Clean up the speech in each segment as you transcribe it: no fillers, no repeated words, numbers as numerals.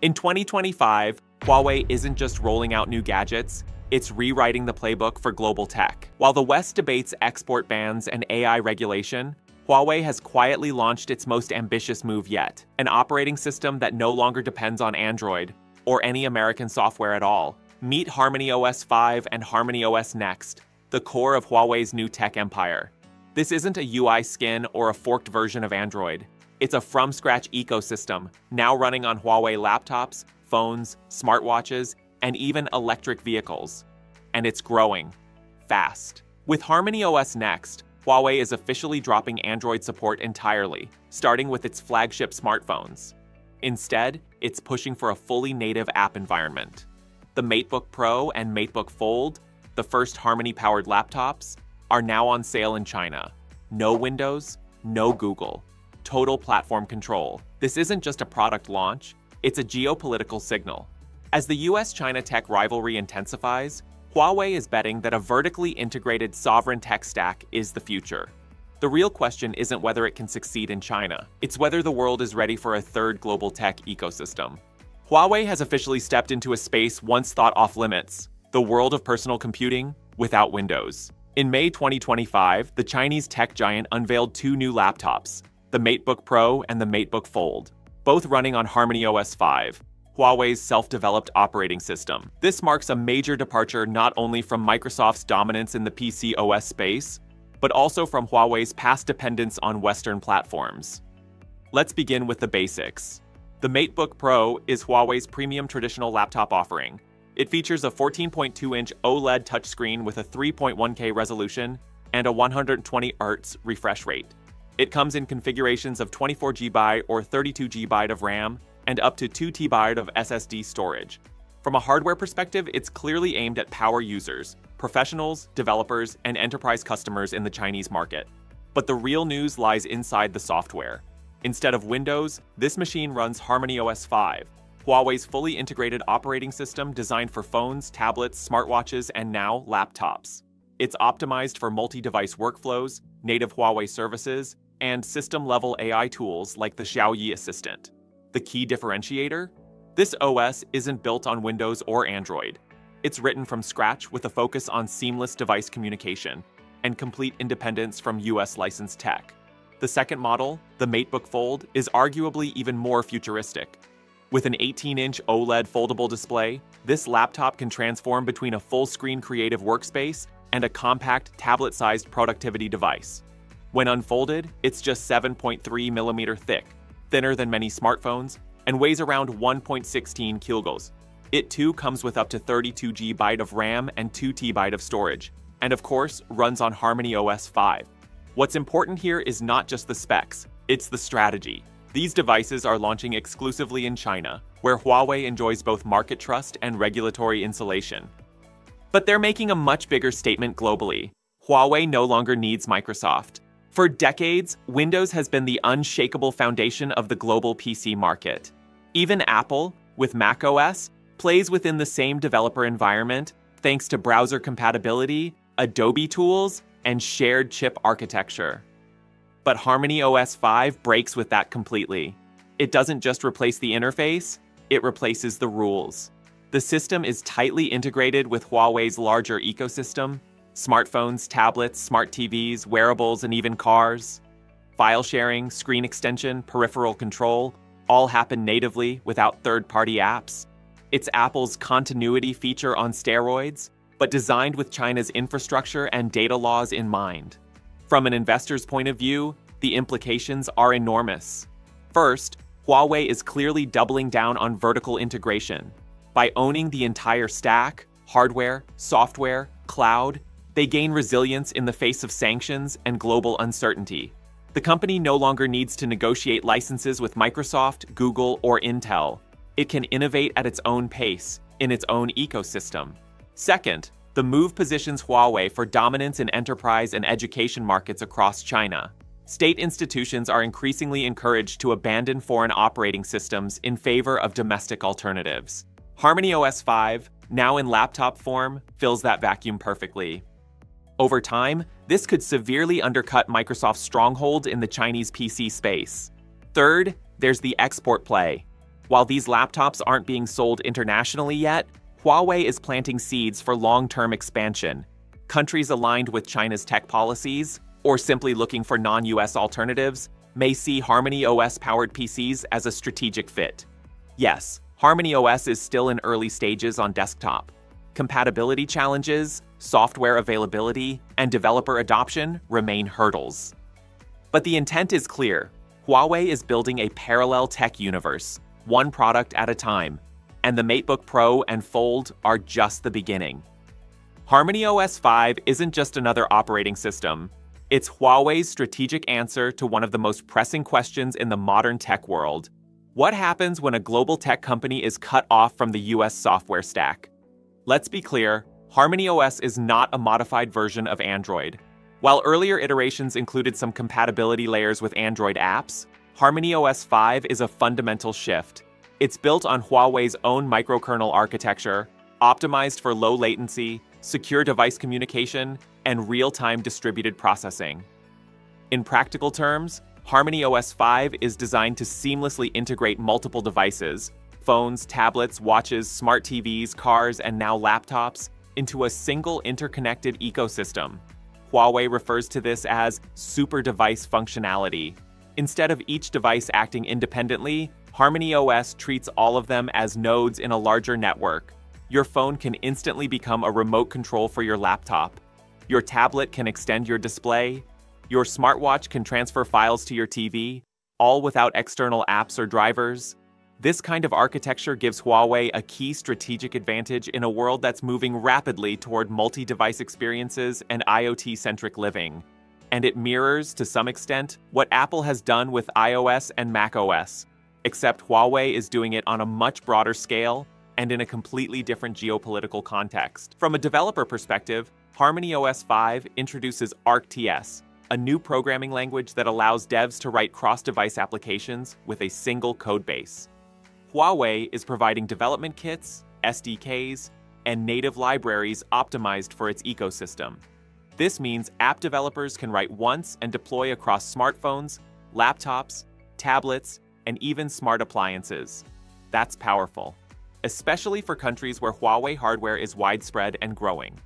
In 2025, Huawei isn't just rolling out new gadgets, it's rewriting the playbook for global tech. While the West debates export bans and AI regulation, Huawei has quietly launched its most ambitious move yet, an operating system that no longer depends on Android or any American software at all. Meet HarmonyOS 5 and HarmonyOS Next, the core of Huawei's new tech empire. This isn't a UI skin or a forked version of Android. It's a from-scratch ecosystem, now running on Huawei laptops, phones, smartwatches, and even electric vehicles. And it's growing fast. With HarmonyOS Next, Huawei is officially dropping Android support entirely, starting with its flagship smartphones. Instead, it's pushing for a fully native app environment. The MateBook Pro and MateBook Fold, the first Harmony-powered laptops, are now on sale in China. No Windows, no Google. Total platform control. This isn't just a product launch, it's a geopolitical signal. As the US-China tech rivalry intensifies, Huawei is betting that a vertically integrated sovereign tech stack is the future. The real question isn't whether it can succeed in China, it's whether the world is ready for a third global tech ecosystem. Huawei has officially stepped into a space once thought off-limits, the world of personal computing without Windows. In May 2025, the Chinese tech giant unveiled two new laptops, the MateBook Pro and the MateBook Fold, both running on HarmonyOS 5, Huawei's self-developed operating system. This marks a major departure not only from Microsoft's dominance in the PC OS space, but also from Huawei's past dependence on Western platforms. Let's begin with the basics. The MateBook Pro is Huawei's premium traditional laptop offering. It features a 14.2-inch OLED touchscreen with a 3.1K resolution and a 120 Hz refresh rate. It comes in configurations of 24GB or 32GB of RAM and up to 2TB of SSD storage. From a hardware perspective, it's clearly aimed at power users, professionals, developers, and enterprise customers in the Chinese market. But the real news lies inside the software. Instead of Windows, this machine runs HarmonyOS 5, Huawei's fully integrated operating system designed for phones, tablets, smartwatches, and now laptops. It's optimized for multi-device workflows, native Huawei services, and system-level AI tools like the Xiaoyi Assistant. The key differentiator? This OS isn't built on Windows or Android. It's written from scratch with a focus on seamless device communication and complete independence from US licensed tech. The second model, the MateBook Fold, is arguably even more futuristic. With an 18-inch OLED foldable display, this laptop can transform between a full-screen creative workspace and a compact, tablet-sized productivity device. When unfolded, it's just 7.3mm thick, thinner than many smartphones, and weighs around 1.16 kilograms. It too comes with up to 32GB of RAM and 2TB of storage, and of course, runs on HarmonyOS 5. What's important here is not just the specs, it's the strategy. These devices are launching exclusively in China, where Huawei enjoys both market trust and regulatory insulation. But they're making a much bigger statement globally. Huawei no longer needs Microsoft. For decades, Windows has been the unshakable foundation of the global PC market. Even Apple, with macOS, plays within the same developer environment thanks to browser compatibility, Adobe tools, and shared chip architecture. But HarmonyOS 5 breaks with that completely. It doesn't just replace the interface, it replaces the rules. The system is tightly integrated with Huawei's larger ecosystem: smartphones, tablets, smart TVs, wearables, and even cars. File sharing, screen extension, peripheral control all happen natively without third-party apps. It's Apple's continuity feature on steroids, but designed with China's infrastructure and data laws in mind. From an investor's point of view, the implications are enormous. First, Huawei is clearly doubling down on vertical integration. By owning the entire stack, hardware, software, cloud, they gain resilience in the face of sanctions and global uncertainty. The company no longer needs to negotiate licenses with Microsoft, Google, or Intel. It can innovate at its own pace, in its own ecosystem. Second, the move positions Huawei for dominance in enterprise and education markets across China. State institutions are increasingly encouraged to abandon foreign operating systems in favor of domestic alternatives. HarmonyOS 5, now in laptop form, fills that vacuum perfectly. Over time, this could severely undercut Microsoft's stronghold in the Chinese PC space. Third, there's the export play. While these laptops aren't being sold internationally yet, Huawei is planting seeds for long-term expansion. Countries aligned with China's tech policies, or simply looking for non-US alternatives, may see HarmonyOS-powered PCs as a strategic fit. Yes, HarmonyOS is still in early stages on desktop. Compatibility challenges, software availability, and developer adoption remain hurdles. But the intent is clear. Huawei is building a parallel tech universe, one product at a time, and the MateBook Pro and Fold are just the beginning. HarmonyOS 5 isn't just another operating system. It's Huawei's strategic answer to one of the most pressing questions in the modern tech world. What happens when a global tech company is cut off from the US software stack? Let's be clear, HarmonyOS is not a modified version of Android. While earlier iterations included some compatibility layers with Android apps, HarmonyOS 5 is a fundamental shift. It's built on Huawei's own microkernel architecture, optimized for low latency, secure device communication, and real-time distributed processing. In practical terms, HarmonyOS 5 is designed to seamlessly integrate multiple devices, phones, tablets, watches, smart TVs, cars, and now laptops into a single interconnected ecosystem. Huawei refers to this as super device functionality. Instead of each device acting independently, HarmonyOS treats all of them as nodes in a larger network. Your phone can instantly become a remote control for your laptop. Your tablet can extend your display. Your smartwatch can transfer files to your TV, all without external apps or drivers. This kind of architecture gives Huawei a key strategic advantage in a world that's moving rapidly toward multi-device experiences and IoT-centric living. And it mirrors, to some extent, what Apple has done with iOS and macOS, except Huawei is doing it on a much broader scale and in a completely different geopolitical context. From a developer perspective, HarmonyOS 5 introduces ArkTS, a new programming language that allows devs to write cross-device applications with a single codebase. Huawei is providing development kits, SDKs, and native libraries optimized for its ecosystem. This means app developers can write once and deploy across smartphones, laptops, tablets, and even smart appliances. That's powerful, especially for countries where Huawei hardware is widespread and growing.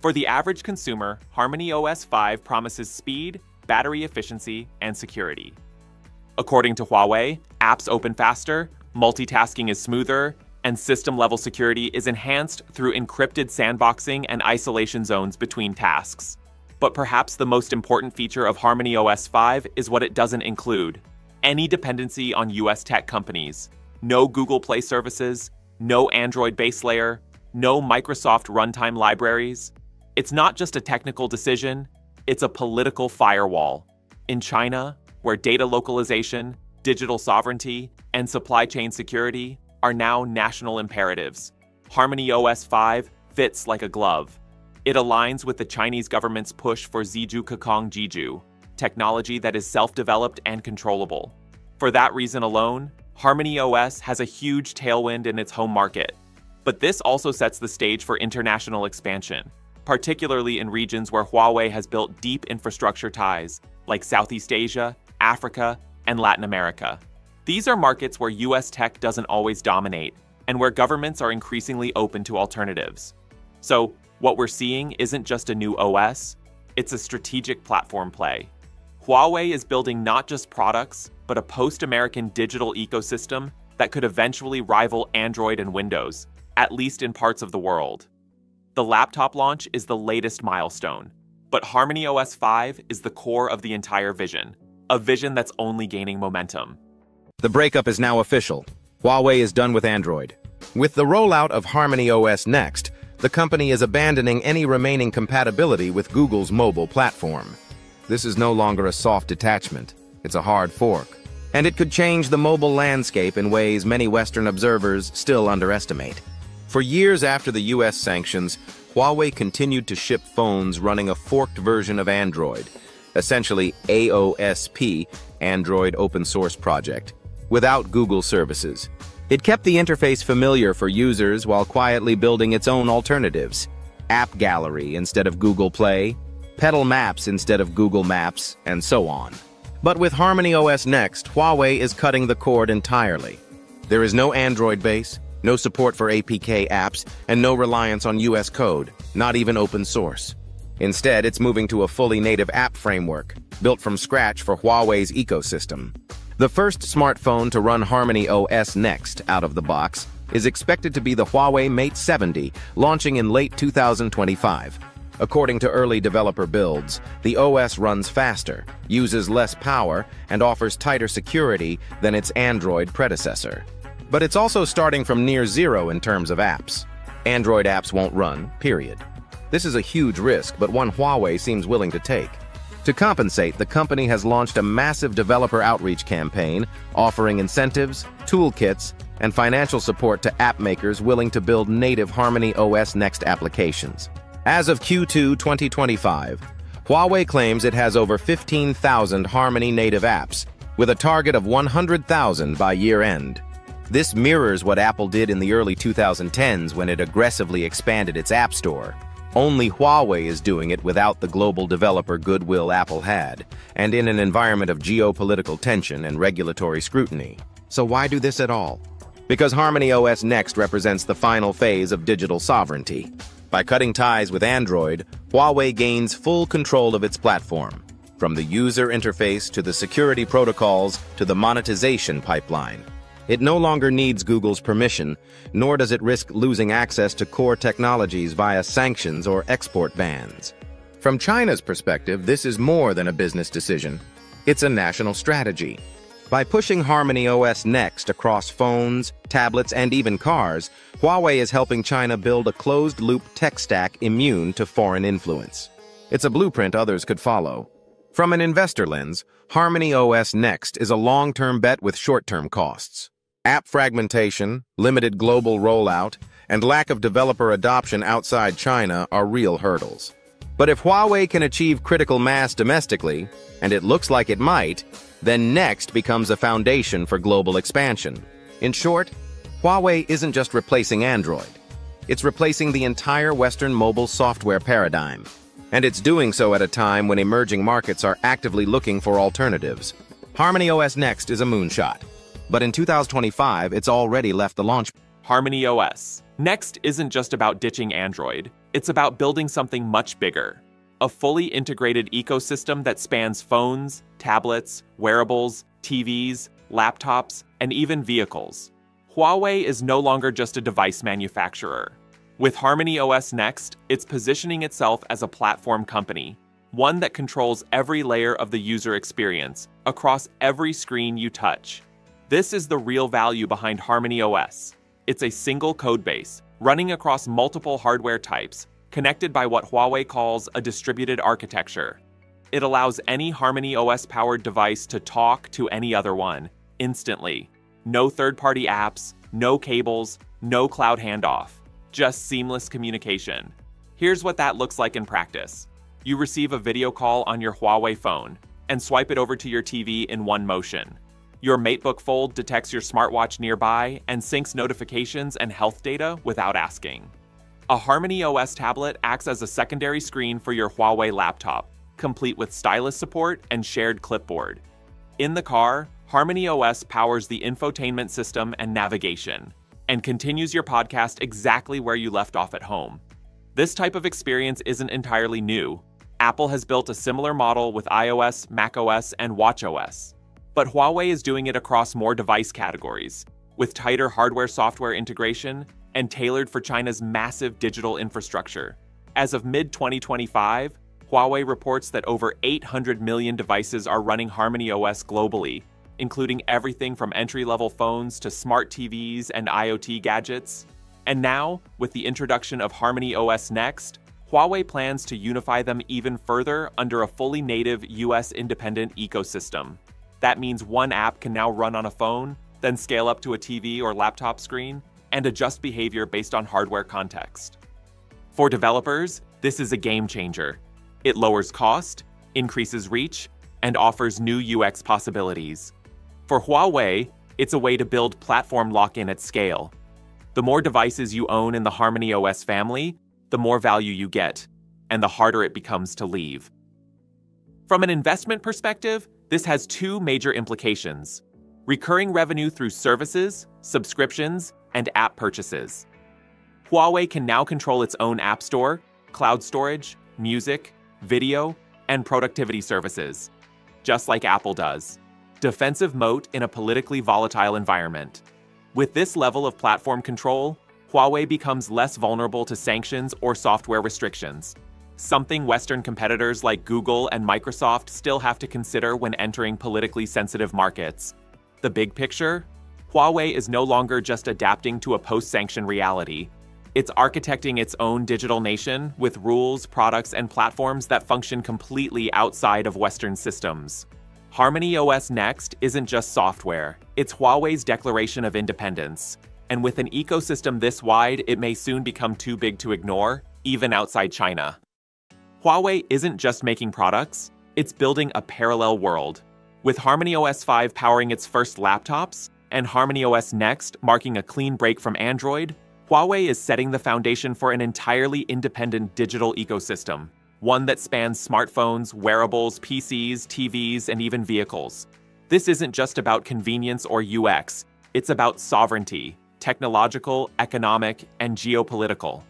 For the average consumer, HarmonyOS 5 promises speed, battery efficiency, and security. According to Huawei, apps open faster, multitasking is smoother, and system-level security is enhanced through encrypted sandboxing and isolation zones between tasks. But perhaps the most important feature of HarmonyOS 5 is what it doesn't include: any dependency on US tech companies. No Google Play services, no Android base layer, no Microsoft runtime libraries. It's not just a technical decision, it's a political firewall. In China, where data localization, digital sovereignty, and supply chain security are now national imperatives, HarmonyOS 5 fits like a glove. It aligns with the Chinese government's push for Ziju Kakong Jiju, technology that is self-developed and controllable. For that reason alone, HarmonyOS has a huge tailwind in its home market. But this also sets the stage for international expansion, particularly in regions where Huawei has built deep infrastructure ties, like Southeast Asia, Africa, and Latin America. These are markets where US tech doesn't always dominate, and where governments are increasingly open to alternatives. So what we're seeing isn't just a new OS, it's a strategic platform play. Huawei is building not just products, but a post-American digital ecosystem that could eventually rival Android and Windows, at least in parts of the world. The laptop launch is the latest milestone, but HarmonyOS 5 is the core of the entire vision, a vision that's only gaining momentum. The breakup is now official. Huawei is done with Android. With the rollout of HarmonyOS Next, the company is abandoning any remaining compatibility with Google's mobile platform. This is no longer a soft detachment, it's a hard fork. And it could change the mobile landscape in ways many Western observers still underestimate. For years after the US sanctions, Huawei continued to ship phones running a forked version of Android, essentially AOSP, Android Open Source Project, without Google services. It kept the interface familiar for users while quietly building its own alternatives. App Gallery instead of Google Play, Petal Maps instead of Google Maps, and so on. But with HarmonyOS Next, Huawei is cutting the cord entirely. There is no Android base, no support for APK apps, and no reliance on US code, not even open source. Instead, it's moving to a fully native app framework, built from scratch for Huawei's ecosystem. The first smartphone to run HarmonyOS Next out of the box is expected to be the Huawei Mate 70, launching in late 2025. According to early developer builds, the OS runs faster, uses less power, and offers tighter security than its Android predecessor. But it's also starting from near zero in terms of apps. Android apps won't run, period. This is a huge risk, but one Huawei seems willing to take. To compensate, the company has launched a massive developer outreach campaign, offering incentives, toolkits, and financial support to app makers willing to build native HarmonyOS Next applications. As of Q2 2025, Huawei claims it has over 15,000 Harmony native apps, with a target of 100,000 by year-end. This mirrors what Apple did in the early 2010s when it aggressively expanded its App Store. Only Huawei is doing it without the global developer goodwill Apple had, and in an environment of geopolitical tension and regulatory scrutiny. So why do this at all? Because HarmonyOS Next represents the final phase of digital sovereignty. By cutting ties with Android, Huawei gains full control of its platform, from the user interface to the security protocols to the monetization pipeline. It no longer needs Google's permission, nor does it risk losing access to core technologies via sanctions or export bans. From China's perspective, this is more than a business decision. It's a national strategy. By pushing HarmonyOS Next across phones, tablets, and even cars, Huawei is helping China build a closed-loop tech stack immune to foreign influence. It's a blueprint others could follow. From an investor lens, HarmonyOS Next is a long-term bet with short-term costs. App fragmentation, limited global rollout, and lack of developer adoption outside China are real hurdles. But if Huawei can achieve critical mass domestically, and it looks like it might, then Next becomes a foundation for global expansion. In short, Huawei isn't just replacing Android. It's replacing the entire Western mobile software paradigm. And it's doing so at a time when emerging markets are actively looking for alternatives. HarmonyOS Next is a moonshot. But in 2025, it's already left the launch. HarmonyOS Next isn't just about ditching Android. It's about building something much bigger. A fully integrated ecosystem that spans phones, tablets, wearables, TVs, laptops, and even vehicles. Huawei is no longer just a device manufacturer. With HarmonyOS Next, it's positioning itself as a platform company, one that controls every layer of the user experience across every screen you touch. This is the real value behind HarmonyOS. It's a single codebase, running across multiple hardware types, connected by what Huawei calls a distributed architecture. It allows any HarmonyOS-powered device to talk to any other one, instantly. No third-party apps, no cables, no cloud handoff, just seamless communication. Here's what that looks like in practice. You receive a video call on your Huawei phone and swipe it over to your TV in one motion. Your MateBook Fold detects your smartwatch nearby and syncs notifications and health data without asking. A HarmonyOS tablet acts as a secondary screen for your Huawei laptop, complete with stylus support and shared clipboard. In the car, HarmonyOS powers the infotainment system and navigation, and continues your podcast exactly where you left off at home. This type of experience isn't entirely new. Apple has built a similar model with iOS, macOS, and watchOS. But Huawei is doing it across more device categories, with tighter hardware-software integration and tailored for China's massive digital infrastructure. As of mid-2025, Huawei reports that over 800 million devices are running HarmonyOS globally, including everything from entry-level phones to smart TVs and IoT gadgets. And now, with the introduction of HarmonyOS Next, Huawei plans to unify them even further under a fully native US-independent ecosystem. That means one app can now run on a phone, then scale up to a TV or laptop screen, and adjust behavior based on hardware context. For developers, this is a game changer. It lowers cost, increases reach, and offers new UX possibilities. For Huawei, it's a way to build platform lock-in at scale. The more devices you own in the HarmonyOS family, the more value you get, and the harder it becomes to leave. From an investment perspective, this has two major implications. recurring revenue through services, subscriptions, and app purchases. Huawei can now control its own app store, cloud storage, music, video, and productivity services, just like Apple does. Defensive moat in a politically volatile environment. With this level of platform control, Huawei becomes less vulnerable to sanctions or software restrictions, something Western competitors like Google and Microsoft still have to consider when entering politically sensitive markets. The big picture? Huawei is no longer just adapting to a post-sanction reality. It's architecting its own digital nation with rules, products, and platforms that function completely outside of Western systems. HarmonyOS Next isn't just software, it's Huawei's declaration of independence. And with an ecosystem this wide, it may soon become too big to ignore, even outside China. Huawei isn't just making products, it's building a parallel world. With HarmonyOS 5 powering its first laptops, and HarmonyOS Next marking a clean break from Android, Huawei is setting the foundation for an entirely independent digital ecosystem, one that spans smartphones, wearables, PCs, TVs, and even vehicles. This isn't just about convenience or UX, it's about sovereignty, technological, economic, and geopolitical.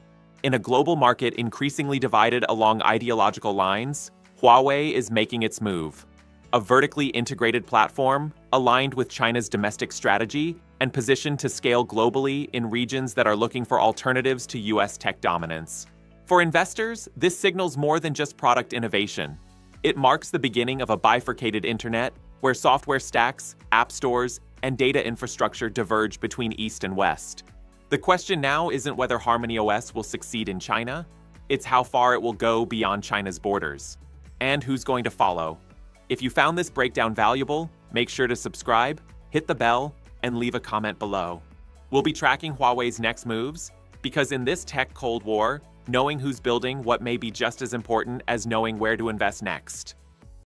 In a global market increasingly divided along ideological lines, Huawei is making its move. A vertically integrated platform, aligned with China's domestic strategy, and positioned to scale globally in regions that are looking for alternatives to US tech dominance. For investors, this signals more than just product innovation. It marks the beginning of a bifurcated internet where software stacks, app stores, and data infrastructure diverge between East and West. The question now isn't whether HarmonyOS will succeed in China, it's how far it will go beyond China's borders, and who's going to follow. If you found this breakdown valuable, make sure to subscribe, hit the bell, and leave a comment below. We'll be tracking Huawei's next moves, because in this tech Cold War, knowing who's building what may be just as important as knowing where to invest next.